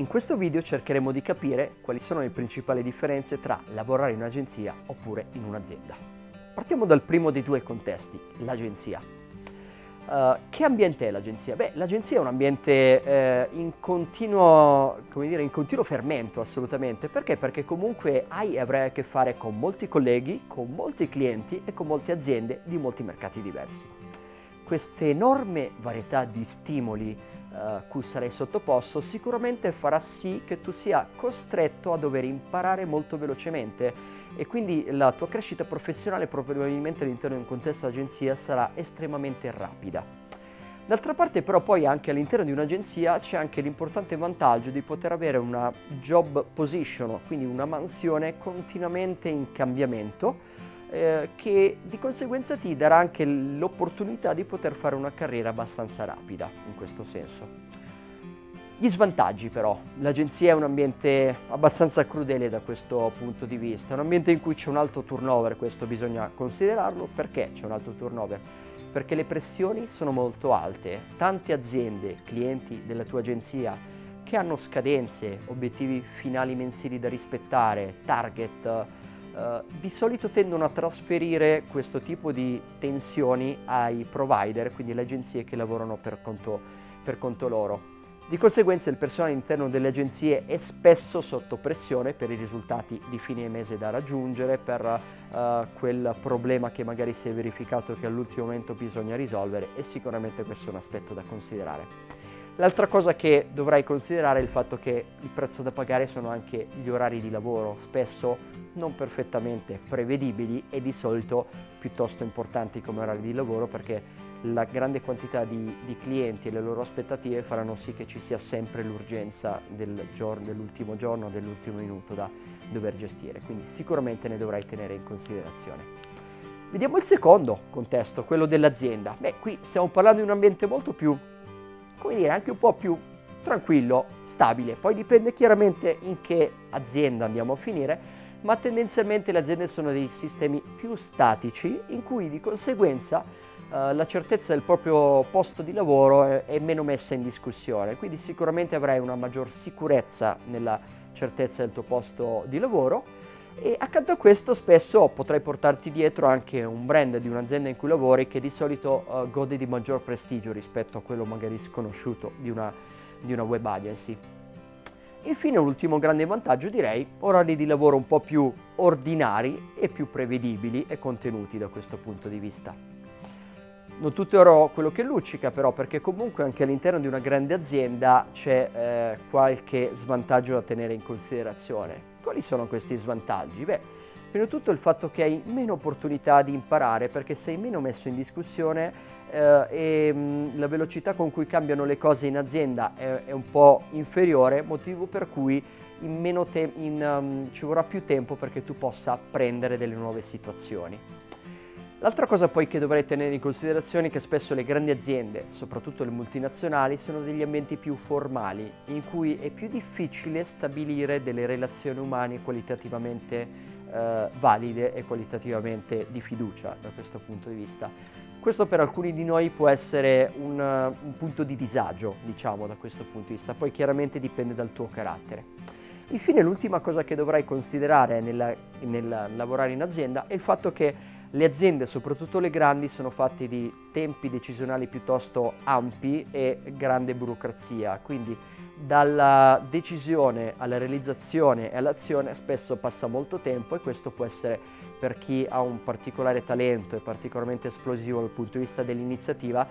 In questo video cercheremo di capire quali sono le principali differenze tra lavorare in un'agenzia oppure in un'azienda. Partiamo dal primo dei due contesti, l'agenzia. Che ambiente è l'agenzia? Beh, l'agenzia è un ambiente in continuo fermento, assolutamente. Perché? Perché comunque hai e avrai a che fare con molti colleghi, con molti clienti e con molte aziende di molti mercati diversi. Questa enorme varietà di stimoli cui sarai sottoposto sicuramente farà sì che tu sia costretto a dover imparare molto velocemente e quindi la tua crescita professionale probabilmente all'interno di un contesto d'agenzia sarà estremamente rapida. D'altra parte però poi anche all'interno di un'agenzia c'è anche l'importante vantaggio di poter avere una job position, quindi una mansione continuamente in cambiamento che di conseguenza ti darà anche l'opportunità di poter fare una carriera abbastanza rapida in questo senso. Gli svantaggi però, l'agenzia è un ambiente abbastanza crudele da questo punto di vista, un ambiente in cui c'è un alto turnover, questo bisogna considerarlo. Perché c'è un alto turnover? Perché le pressioni sono molto alte, tante aziende, clienti della tua agenzia che hanno scadenze, obiettivi finali mensili da rispettare, target, di solito tendono a trasferire questo tipo di tensioni ai provider, quindi alle agenzie che lavorano per conto loro. Di conseguenza il personale all'interno delle agenzie è spesso sotto pressione per i risultati di fine mese da raggiungere, per quel problema che magari si è verificato che all'ultimo momento bisogna risolvere, e sicuramente questo è un aspetto da considerare. L'altra cosa che dovrai considerare è il fatto che il prezzo da pagare sono anche gli orari di lavoro, spesso non perfettamente prevedibili e di solito piuttosto importanti come orari di lavoro, perché la grande quantità di clienti e le loro aspettative faranno sì che ci sia sempre l'urgenza dell'ultimo giorno, dell'ultimo minuto da dover gestire, quindi sicuramente ne dovrai tenere in considerazione. Vediamo il secondo contesto, quello dell'azienda. Beh, qui stiamo parlando di un ambiente molto più, come dire, anche un po' più tranquillo, stabile. Poi dipende chiaramente in che azienda andiamo a finire, ma tendenzialmente le aziende sono dei sistemi più statici in cui di conseguenza la certezza del proprio posto di lavoro è meno messa in discussione, quindi sicuramente avrai una maggior sicurezza nella certezza del tuo posto di lavoro. E accanto a questo spesso potrai portarti dietro anche un brand di un'azienda in cui lavori che di solito gode di maggior prestigio rispetto a quello magari sconosciuto di una web agency. Infine un ultimo grande vantaggio, direi, orari di lavoro un po' più ordinari e più prevedibili e contenuti da questo punto di vista. Non tutto oro quello che luccica però, perché comunque anche all'interno di una grande azienda c'è qualche svantaggio da tenere in considerazione. Quali sono questi svantaggi? Beh, prima di tutto il fatto che hai meno opportunità di imparare perché sei meno messo in discussione e la velocità con cui cambiano le cose in azienda è un po' inferiore, motivo per cui ci vorrà più tempo perché tu possa apprendere delle nuove situazioni. L'altra cosa poi che dovrei tenere in considerazione è che spesso le grandi aziende, soprattutto le multinazionali, sono degli ambienti più formali, in cui è più difficile stabilire delle relazioni umane qualitativamente valide e qualitativamente di fiducia da questo punto di vista. Questo per alcuni di noi può essere un punto di disagio, diciamo, da questo punto di vista, poi chiaramente dipende dal tuo carattere. Infine l'ultima cosa che dovrai considerare nel lavorare in azienda è il fatto che le aziende, soprattutto le grandi, sono fatte di tempi decisionali piuttosto ampi e grande burocrazia, quindi dalla decisione alla realizzazione e all'azione spesso passa molto tempo, e questo può essere, per chi ha un particolare talento e particolarmente esplosivo dal punto di vista dell'iniziativa,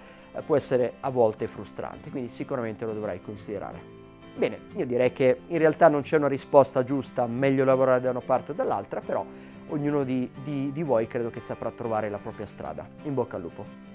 può essere a volte frustrante, quindi sicuramente lo dovrai considerare. Bene, io direi che in realtà non c'è una risposta giusta, meglio lavorare da una parte o dall'altra, però ognuno di voi credo che saprà trovare la propria strada. In bocca al lupo!